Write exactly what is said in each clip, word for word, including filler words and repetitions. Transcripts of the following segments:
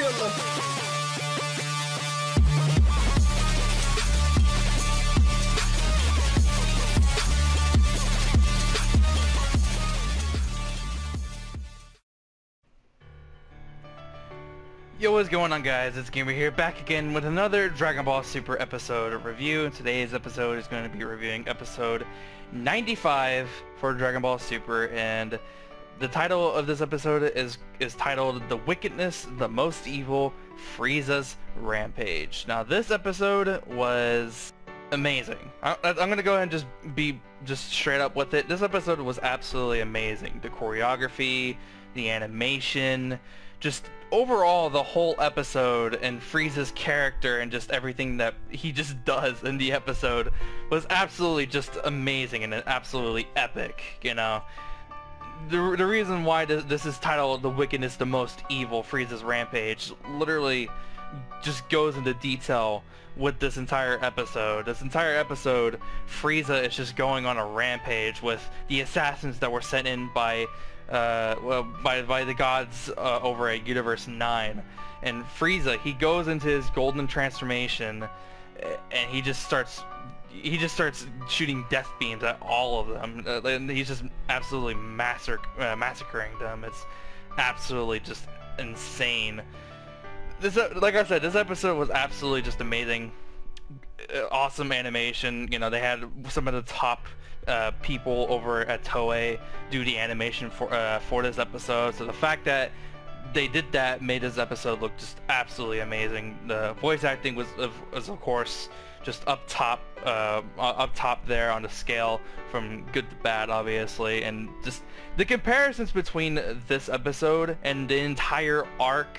killer. Yo, what's going on, guys? It's Gamer here, back again with another Dragon Ball Super episode review. And today's episode is going to be reviewing episode ninety-five for Dragon Ball Super, and the title of this episode is is titled "The Wickedness, the Most Evil, Frieza's Rampage." Now, this episode was amazing. I, I'm going to go ahead and just be just straight up with it. This episode was absolutely amazing. The choreography, the animation, just overall the whole episode, and Frieza's character, and just everything that he just does in the episode was absolutely just amazing and absolutely epic. You know, the, the reason why this, this is titled "The Wickedness, the Most Evil, Frieza's Rampage" literally just goes into detail with this entire episode. This entire episode, Frieza is just going on a rampage with the assassins that were sent in by Uh, well, by, by the gods uh, over at Universe nine. And Frieza, he goes into his golden transformation, and he just starts he just starts shooting death beams at all of them. Uh, and he's just absolutely massacre, uh, massacring them. It's absolutely just insane. This, like I said, this episode was absolutely just amazing. Awesome animation. You know, they had some of the top uh, people over at Toei do the animation for uh, for this episode. So the fact that they did that made this episode look just absolutely amazing. The voice acting was of, was of course just up top, uh, up top there on the scale from good to bad, obviously. And just the comparisons between this episode and the entire arc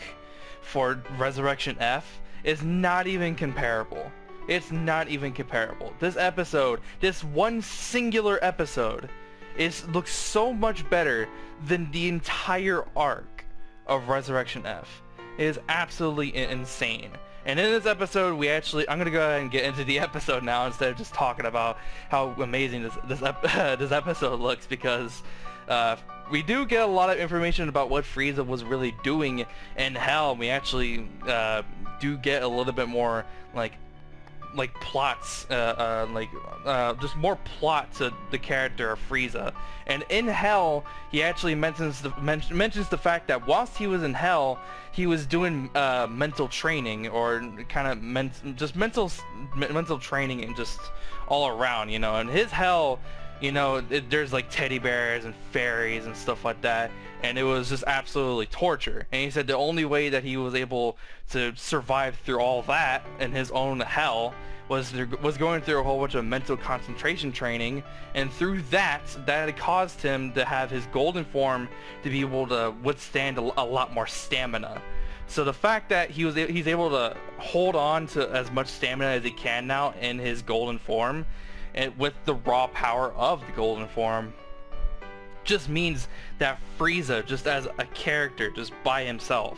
for Resurrection F is not even comparable. It's not even comparable. This episode, this one singular episode, is looks so much better than the entire arc of Resurrection F. It is absolutely insane. And in this episode, we actually, I'm gonna go ahead and get into the episode now instead of just talking about how amazing this this, ep this episode looks, because uh, we do get a lot of information about what Frieza was really doing in Hell. We actually uh, do get a little bit more like. like plots uh, uh like uh just more plot to the character of Frieza. And in Hell, he actually mentions the men mentions the fact that whilst he was in Hell, he was doing uh mental training, or kind of men just mental mental training, and just all around, you know. And his Hell, you know, it, there's like teddy bears and fairies and stuff like that, and it was just absolutely torture. And he said the only way that he was able to survive through all that in his own hell was there, was going through a whole bunch of mental concentration training, and through that, that caused him to have his golden form to be able to withstand a, a lot more stamina. So the fact that he was he's able to hold on to as much stamina as he can now in his golden form, and with the raw power of the golden form, just means that Frieza, just as a character, just by himself,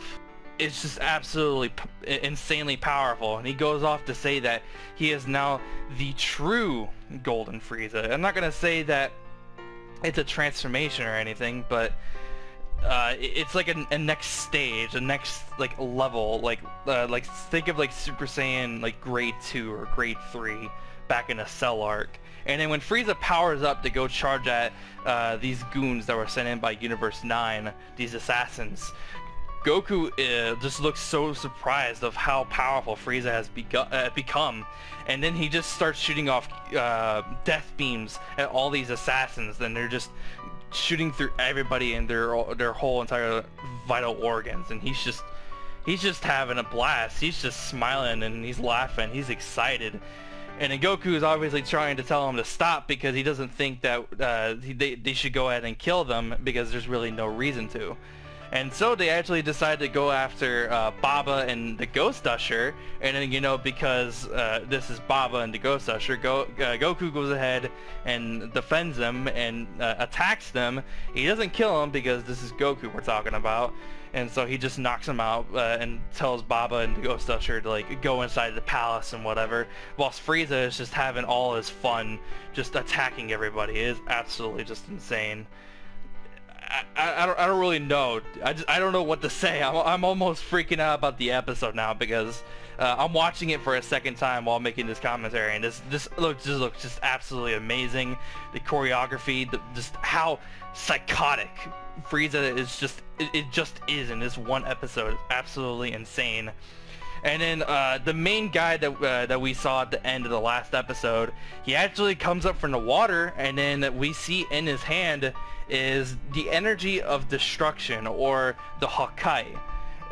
it's just absolutely p insanely powerful. And he goes off to say that he is now the true golden Frieza. I'm not gonna say that it's a transformation or anything, but uh, it's like a, a next stage, a next like level, like uh, like think of like Super Saiyan like grade two or grade three. Back in a Cell arc. And then when Frieza powers up to go charge at uh, these goons that were sent in by Universe nine, these assassins, Goku uh, just looks so surprised of how powerful Frieza has uh, become, and then he just starts shooting off uh, death beams at all these assassins, and they're just shooting through everybody and their their whole entire vital organs. And he's just he's just having a blast. He's just smiling and he's laughing. He's excited. And then Goku is obviously trying to tell him to stop, because he doesn't think that uh, he, they, they should go ahead and kill them, because there's really no reason to. And so they actually decide to go after uh, Baba and the Ghost Usher. And then, you know, because uh, this is Baba and the Ghost Usher, go, uh, Goku goes ahead and defends them and uh, attacks them. He doesn't kill him, because this is Goku we're talking about. And so he just knocks him out uh, and tells Baba and the Ghost Usher to like go inside the palace and whatever, whilst Frieza is just having all his fun just attacking everybody. It is absolutely just insane. I, I, I don't I don't really know. I just I don't know what to say. I'm I'm almost freaking out about the episode now because uh, I'm watching it for a second time while making this commentary, and this this looks just looks just absolutely amazing. The choreography, the, just how psychotic Frieza is, just it, it just is in this one episode. It's absolutely insane. And then uh, the main guy that uh, that we saw at the end of the last episode, he actually comes up from the water, and then we see in his hand is the energy of destruction, or the Hakai.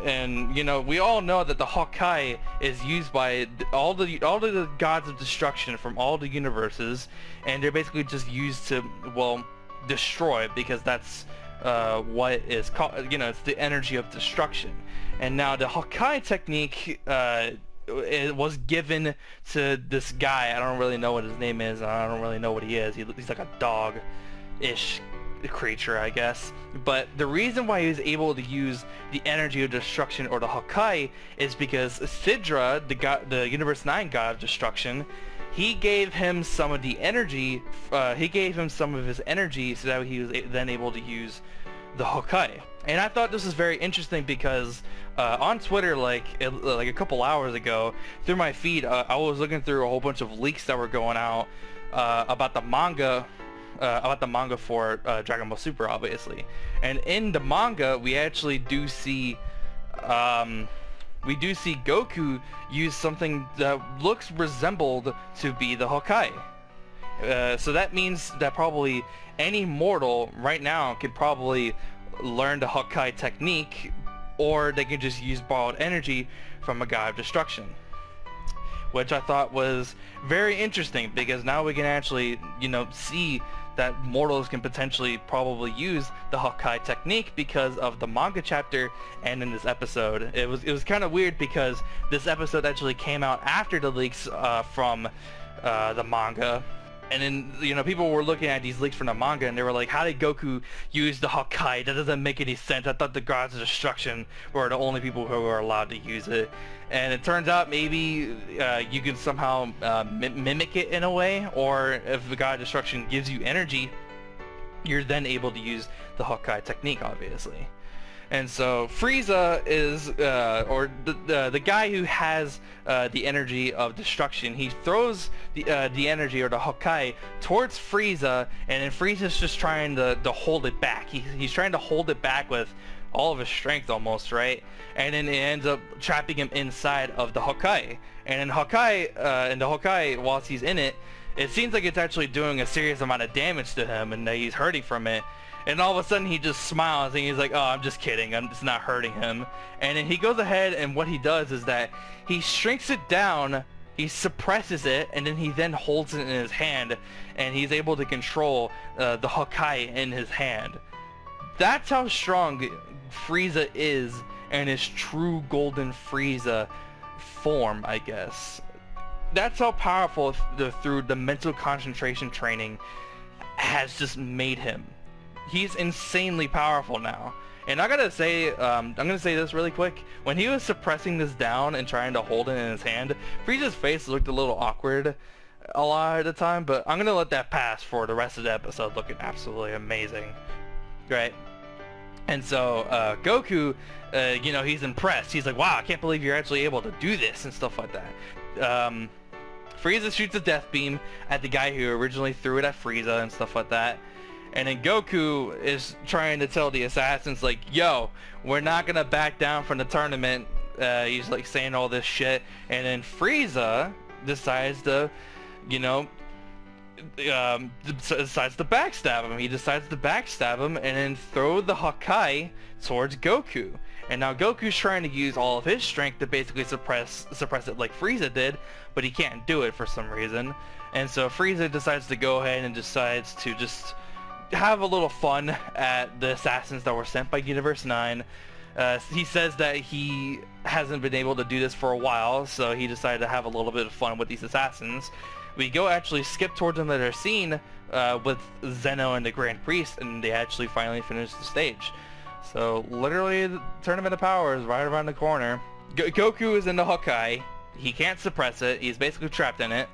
And you know, we all know that the Hakai is used by all the all of the gods of destruction from all the universes, and they're basically just used to, well, destroy, because that's uh, what is called. You know, it's the energy of destruction. And now the Hakai technique uh, it was given to this guy. I don't really know what his name is. I don't really know what he is. He, he's like a dog-ish creature, I guess. But the reason why he was able to use the energy of destruction, or the Hakai, is because Sidra, the god, the Universe nine god of destruction, he gave him some of the energy. Uh, he gave him some of his energy so that he was then able to use the Hakai. And I thought this was very interesting because uh, on Twitter, like like a couple hours ago, through my feed, uh, I was looking through a whole bunch of leaks that were going out uh, about the manga, uh, about the manga for uh, Dragon Ball Super, obviously. And in the manga, we actually do see, um, we do see Goku use something that looks resembled to be the Hakai. Uh, so that means that probably any mortal right now could probably learn the Hakai technique, or they can just use borrowed energy from a god of destruction, which I thought was very interesting, because now we can actually, you know, see that mortals can potentially probably use the Hakai technique because of the manga chapter. And in this episode, it was it was kind of weird because this episode actually came out after the leaks uh, from uh, the manga. And then, you know, people were looking at these leaks from the manga, and they were like, how did Goku use the Hakai? That doesn't make any sense. I thought the gods of destruction were the only people who were allowed to use it. And it turns out maybe uh, you can somehow uh, mimic it in a way, or if the god of destruction gives you energy, you're then able to use the Hakai technique, obviously. And so Frieza is, uh, or the, the the guy who has uh, the energy of destruction, he throws the uh, the energy, or the Hakai, towards Frieza, and then Frieza's just trying to, to hold it back. He, he's trying to hold it back with all of his strength almost, right? And then it ends up trapping him inside of the Hakai. And in Hakai, uh, in the Hakai, whilst he's in it, it seems like it's actually doing a serious amount of damage to him, and that he's hurting from it. And all of a sudden he just smiles and he's like, oh, I'm just kidding, I'm just not hurting him. And then he goes ahead, and what he does is that he shrinks it down, he suppresses it, and then he then holds it in his hand, and he's able to control uh, the Hakai in his hand. That's how strong Frieza is in his true Golden Frieza form, I guess. That's how powerful the, through the mental concentration training has just made him. He's insanely powerful now. And I gotta say, um, I'm gonna say this really quick. When he was suppressing this down and trying to hold it in his hand, Frieza's face looked a little awkward a lot of the time, but I'm gonna let that pass for the rest of the episode looking absolutely amazing. Right? And so, uh, Goku, uh, you know, he's impressed. He's like, wow, I can't believe you're actually able to do this and stuff like that. Um, Frieza shoots a death beam at the guy who originally threw it at Frieza and stuff like that. And then Goku is trying to tell the assassins, like, yo, we're not gonna back down from the tournament. Uh, he's like saying all this shit. And then Frieza decides to, you know, um, decides to backstab him. He decides to backstab him and then throw the Hakai towards Goku. And now Goku's trying to use all of his strength to basically suppress suppress it like Frieza did, but he can't do it for some reason. And so Frieza decides to go ahead and decides to just have a little fun at the assassins that were sent by Universe nine. Uh, he says that he hasn't been able to do this for a while, so he decided to have a little bit of fun with these assassins. We go actually skip towards another scene uh, with Zeno and the Grand Priest, and they actually finally finish the stage. So literally the Tournament of Power is right around the corner. Go Goku is in the Hakai. He can't suppress it. He's basically trapped in it.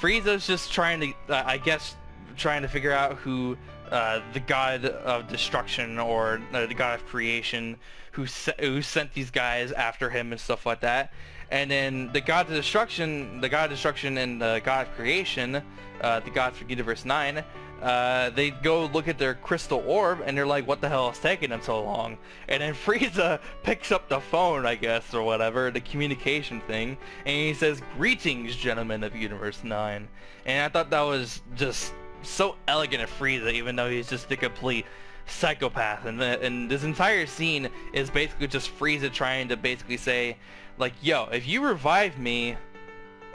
Frieza's just trying to, uh, I guess, trying to figure out who uh, the god of destruction or uh, the god of creation who, se who sent these guys after him and stuff like that. And then the god of destruction, the god of destruction and the god of creation, uh, the god for Universe nine, uh, they go look at their crystal orb and they're like, what the hell is taking them so long? And then Frieza picks up the phone, I guess, or whatever, the communication thing, and he says, greetings, gentlemen of Universe nine. And I thought that was just so elegant of Frieza, even though he's just the complete psychopath. And, the, and this entire scene is basically just Frieza trying to basically say, like, yo, if you revive me,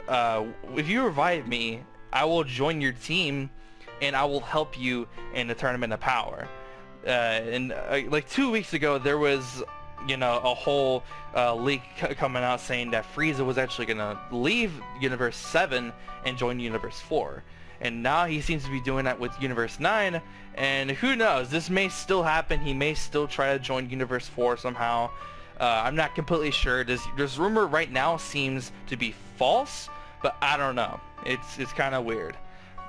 uh, if you revive me, I will join your team and I will help you in the Tournament of Power. Uh, and uh, like two weeks ago, there was, you know, a whole uh, leak coming out saying that Frieza was actually gonna leave Universe seven and join Universe four. And now he seems to be doing that with Universe nine, and who knows, this may still happen. He may still try to join Universe four somehow. Uh, I'm not completely sure. This, this rumor right now seems to be false, but I don't know. It's it's kind of weird.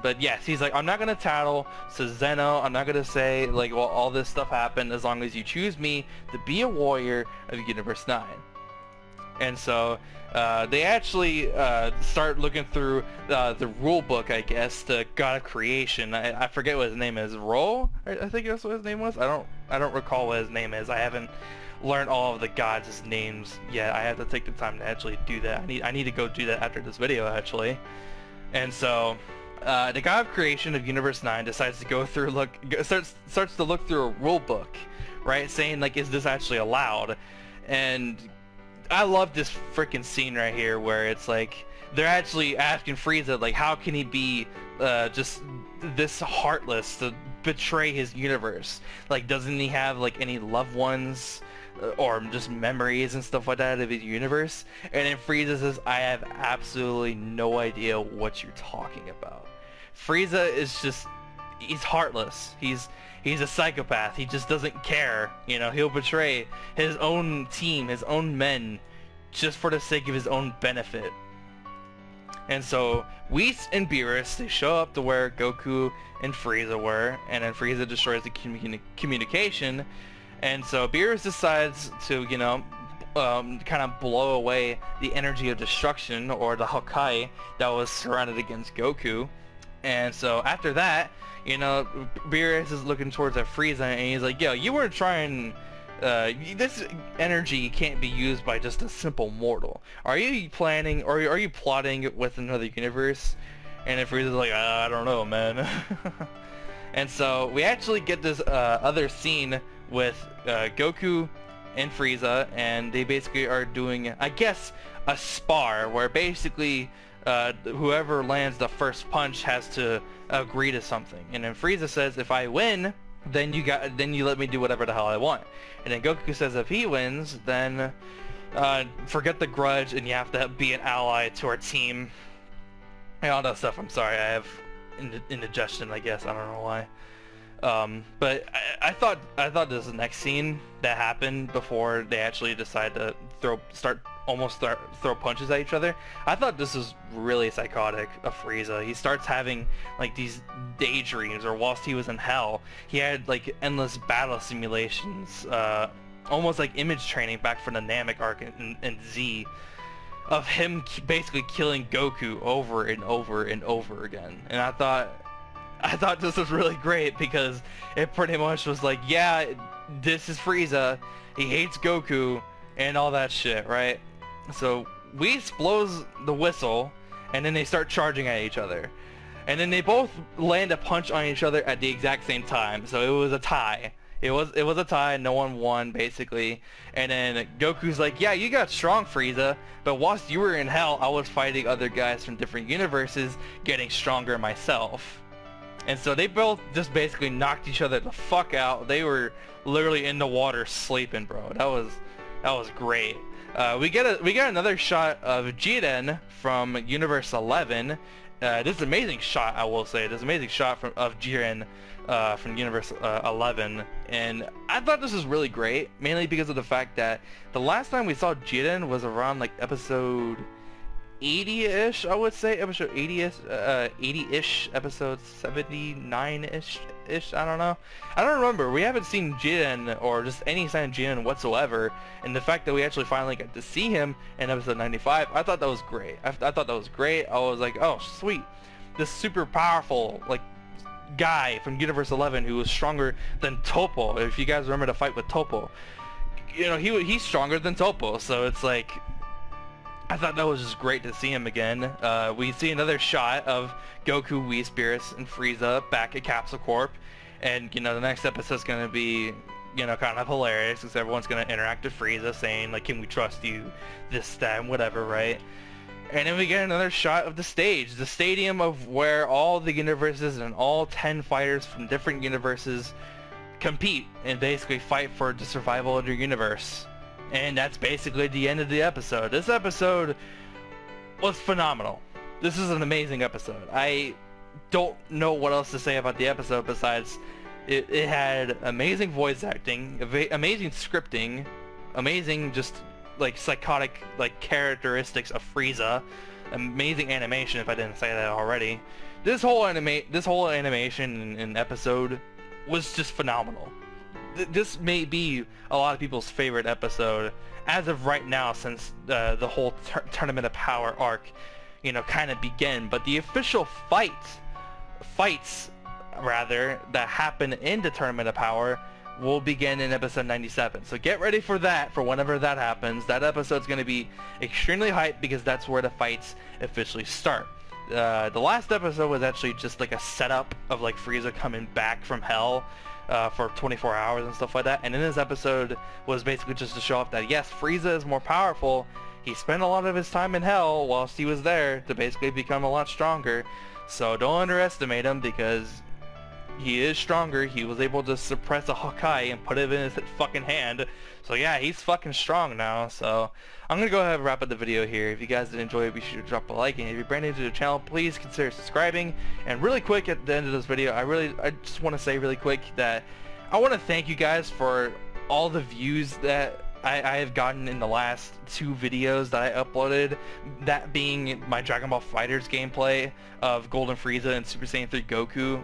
But yes, he's like, I'm not gonna tattle to Zeno. I'm not gonna say like, well, all this stuff happened as long as you choose me to be a warrior of Universe nine. And so uh, they actually uh, start looking through uh, the rule book, I guess, the God of Creation. I, I forget what his name is. Roll? I, I think that's what his name was. I don't I don't recall what his name is. I haven't learn all of the gods' names. Yeah, I have to take the time to actually do that. I need I need to go do that after this video, actually. And so, uh, the god of creation of Universe nine decides to go through look starts starts to look through a rule book, right? Saying like, is this actually allowed? And I love this freaking scene right here where it's like they're actually asking Frieza like, how can he be uh, just this heartless to betray his universe? Like, doesn't he have like any loved ones or just memories and stuff like that of his universe? And then Frieza says, I have absolutely no idea what you're talking about. Frieza is just, he's heartless. He's he's a psychopath. He just doesn't care. You know, he'll betray his own team, his own men, just for the sake of his own benefit. And so Whis and Beerus, they show up to where Goku and Frieza were, and then Frieza destroys the communi communication. And so Beerus decides to, you know, um, kind of blow away the energy of destruction, or the Hakai that was surrounded against Goku. And so after that, you know, Beerus is looking towards at Frieza, and he's like, yo, you were trying, uh, this energy can't be used by just a simple mortal. Are you planning, or are you plotting with another universe? And then Frieza's like, I don't know, man. And so we actually get this uh, other scene with uh, Goku and Frieza, and they basically are doing, I guess, a spar where basically uh, whoever lands the first punch has to agree to something. And then Frieza says, if I win, then you got, then you let me do whatever the hell I want. And then Goku says, if he wins, then uh, forget the grudge and you have to be an ally to our team. And all that stuff. I'm sorry, I have ind indigestion, I guess. I don't know why. Um, but I, I thought I thought this was the next scene that happened before they actually decide to throw start almost start, throw punches at each other. I thought this was really psychotic of Frieza. He starts having like these daydreams, or whilst he was in hell, he had like endless battle simulations, uh, almost like image training back from the Namek arc and, and Z, of him basically killing Goku over and over and over again. And I thought. I thought this was really great because it pretty much was like, yeah, this is Frieza, he hates Goku, and all that shit, right? So Whis blows the whistle, and then they start charging at each other. And then they both land a punch on each other at the exact same time, so it was a tie. It was it was a tie, no one won, basically. And then Goku's like, yeah, you got strong, Frieza, but whilst you were in hell, I was fighting other guys from different universes, getting stronger myself. And so they both just basically knocked each other the fuck out. They were literally in the water sleeping, bro. That was that was great. Uh, we get a we get another shot of Jiren from Universe eleven. Uh, this amazing shot, I will say. This amazing shot from of Jiren uh, from Universe eleven. And I thought this was really great, mainly because of the fact that the last time we saw Jiren was around like episode eighty-ish, I would say, episode eighty-ish, uh, eighty-ish, episode seventy-nine-ish, ish, I don't know. I don't remember. We haven't seen Jiren, or just any sign of Jiren whatsoever, and the fact that we actually finally got to see him in episode ninety-five, I thought that was great. I, I thought that was great. I was like, oh, sweet. This super powerful, like, guy from Universe eleven who was stronger than Toppo, if you guys remember the fight with Toppo. You know, he he's stronger than Toppo, so it's like, I thought that was just great to see him again. Uh, we see another shot of Goku, Wii Spirits, and Frieza back at Capsule Corp. And, you know, the next episode's gonna be, you know, kind of hilarious, because everyone's gonna interact with Frieza saying, like, can we trust you, this, that, and whatever, right? And then we get another shot of the stage, the stadium of where all the universes and all ten fighters from different universes compete and basically fight for the survival of their universe. And that's basically the end of the episode. This episode was phenomenal. This is an amazing episode. I don't know what else to say about the episode besides it, it had amazing voice acting, amazing scripting, amazing just like psychotic like characteristics of Frieza, amazing animation, if I didn't say that already. This whole anima this whole animation and episode was just phenomenal. This may be a lot of people's favorite episode as of right now, since uh, the whole Tournament of Power arc, you know, kind of began. But the official fight, fights rather, that happen in the Tournament of Power will begin in episode ninety-seven. So get ready for that, for whenever that happens. That episode's going to be extremely hyped, because that's where the fights officially start. Uh, the last episode was actually just like a setup of like Frieza coming back from hell. Uh, for twenty-four hours and stuff like that, and in this episode was basically just to show off that yes, Frieza is more powerful. He spent a lot of his time in hell whilst he was there to basically become a lot stronger, so don't underestimate him, because he is stronger. He was able to suppress a Hakai and put it in his fucking hand, so yeah, he's fucking strong now. So I'm gonna go ahead and wrap up the video here. If you guys did enjoy it, be sure to drop a like, and if you're brand new to the channel, please consider subscribing. And really quick, at the end of this video, I really I just want to say really quick that I want to thank you guys for all the views that I, I have gotten in the last two videos that I uploaded, that being my Dragon Ball FighterZ gameplay of Golden Frieza and Super Saiyan three Goku.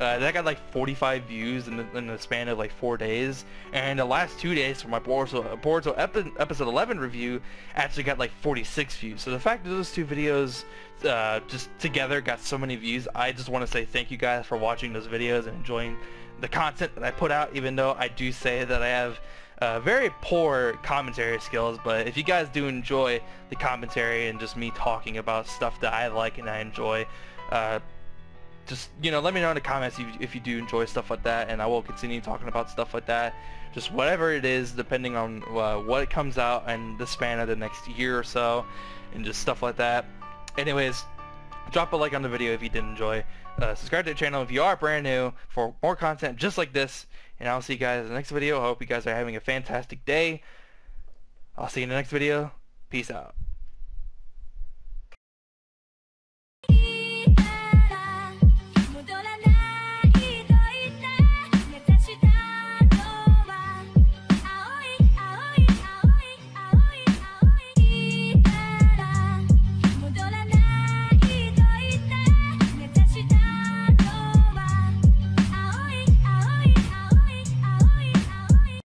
Uh, that got like forty-five views in the, in the span of like four days, and the last two days for my Boruto, Boruto epi episode eleven review actually got like forty-six views. So the fact that those two videos uh, just together got so many views, I just want to say thank you guys for watching those videos and enjoying the content that I put out, even though I do say that I have uh, very poor commentary skills. But if you guys do enjoy the commentary and just me talking about stuff that I like and I enjoy, uh, just, you know, let me know in the comments if you, if you do enjoy stuff like that, and I will continue talking about stuff like that, just whatever it is, depending on uh, what comes out in the span of the next year or so, and just stuff like that. Anyways, drop a like on the video if you did enjoy, uh, subscribe to the channel if you are brand new for more content just like this, and I'll see you guys in the next video. I hope you guys are having a fantastic day. I'll see you in the next video. Peace out.